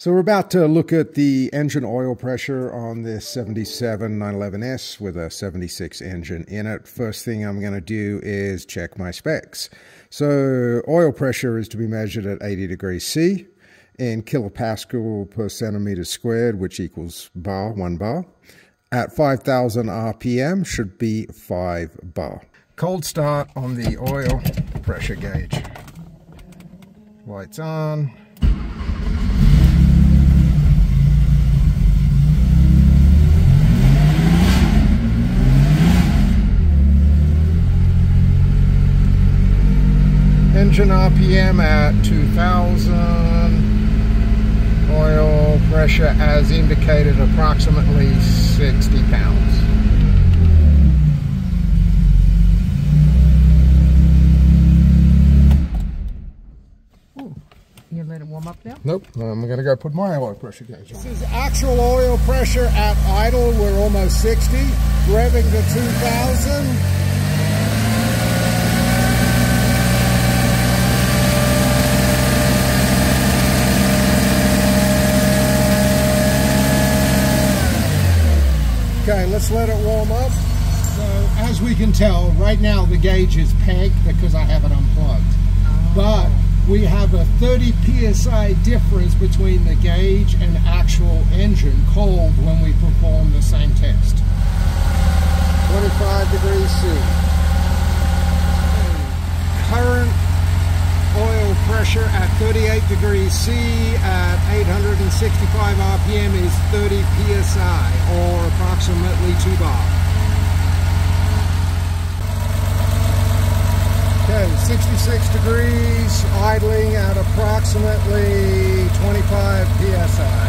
So we're about to look at the engine oil pressure on this 77 911S with a 76 engine in it. First thing I'm going to do is check my specs. So oil pressure is to be measured at 80 degrees C in kilopascal per centimeter squared, which equals bar, 1 bar. At 5,000 RPM should be 5 bar. Cold start on the oil pressure gauge. Lights on. Engine RPM at 2,000, oil pressure as indicated approximately 60 pounds. Ooh, you let it warm up now? Nope, I'm going to go put my oil pressure gauge on. This is actual oil pressure at idle, we're almost 60, revving to 2,000. Okay, let's let it warm up. So, as we can tell, right now the gauge is pegged because I have it unplugged. Oh. But we have a 30 psi difference between the gauge and actual engine cold when we perform the same test. 25 degrees C. Current oil pressure at 38 degrees C at 865 RPM is 30 psi or approximately 2 bar. Okay, 66 degrees, idling at approximately 25 psi.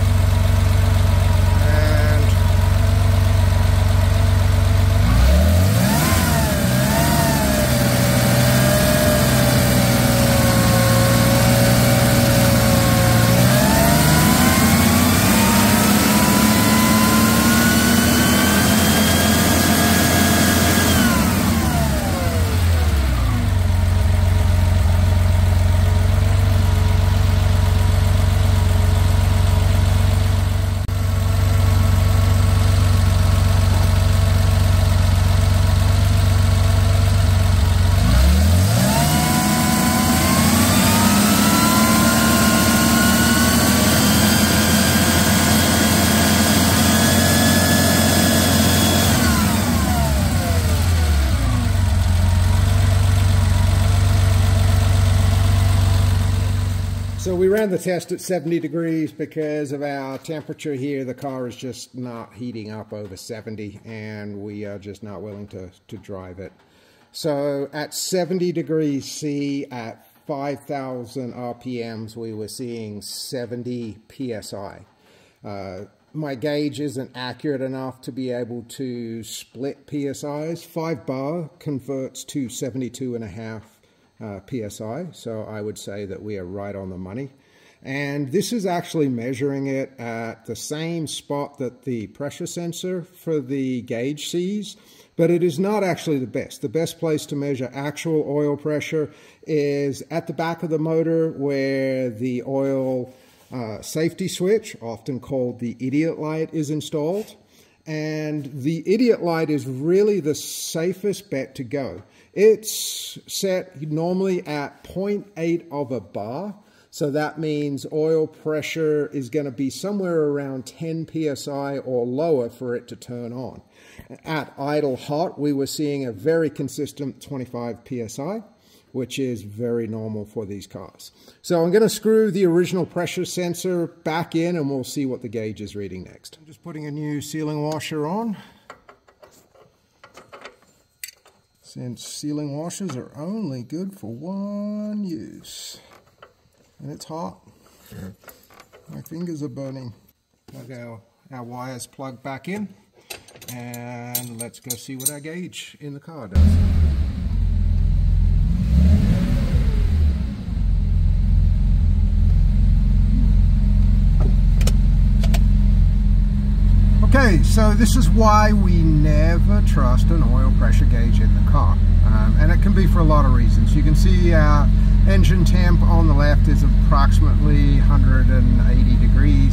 So we ran the test at 70 degrees because of our temperature here. The car is just not heating up over 70 and we are just not willing to drive it. So at 70 degrees C at 5,000 RPMs, we were seeing 70 PSI. My gauge isn't accurate enough to be able to split PSIs. 5 bar converts to 72.5. PSI, so I would say that we are right on the money. And this is actually measuring it at the same spot that the pressure sensor for the gauge sees, but it is not actually the best. The best place to measure actual oil pressure is at the back of the motor where the oil safety switch, often called the idiot light, is installed. And the idiot light is really the safest bet to go. It's set normally at 0.8 of a bar. So that means oil pressure is going to be somewhere around 10 psi or lower for it to turn on. At idle hot, we were seeing a very consistent 25 psi, which is very normal for these cars. So I'm going to screw the original pressure sensor back in and we'll see what the gauge is reading next. I'm just putting a new sealing washer on, since sealing washers are only good for one use. And it's hot. My fingers are burning. Plug our wires plugged back in and let's go see what our gauge in the car does. Okay, so this is why we never trust an oil pressure gauge in the car. And it can be for a lot of reasons. You can see our engine temp on the left is approximately 180 degrees.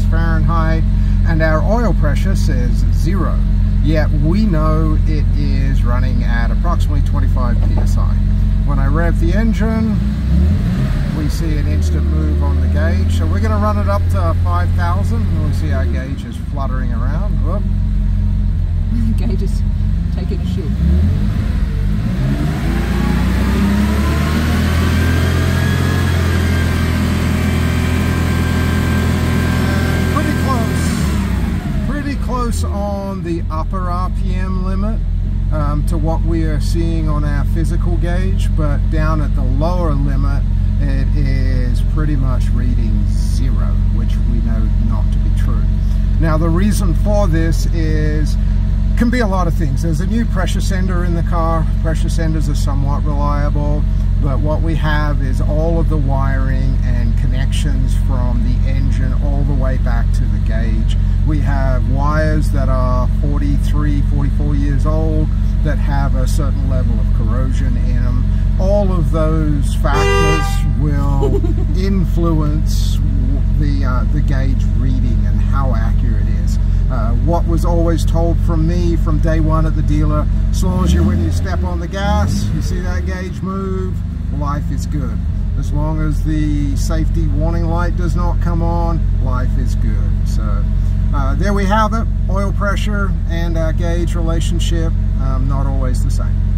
and our oil pressure says 0, yet we know it is running at approximately 25 psi. When I rev the engine, we see an instant move on the gauge, so we're going to run it up to 5,000 and we'll see our gauge is fluttering around. Whoop. Gauge is taking a shoot. Close on the upper RPM limit to what we are seeing on our physical gauge, but down at the lower limit it is pretty much reading 0, which we know not to be true. Now the reason for this is can be a lot of things. There's a new pressure sender in the car. Pressure senders are somewhat reliable, but what we have is all of the wiring and connections from the engine all the way back to the gauge. We have wires that are 43, 44 years old that have a certain level of corrosion in them. All of those factors will influence the gauge reading and how accurate it is. What was always told from me from day one at the dealer, as long as when you step on the gas, you see that gauge move, life is good. As long as the safety warning light does not come on, life is good. So there we have it, oil pressure and our gauge relationship, not always the same.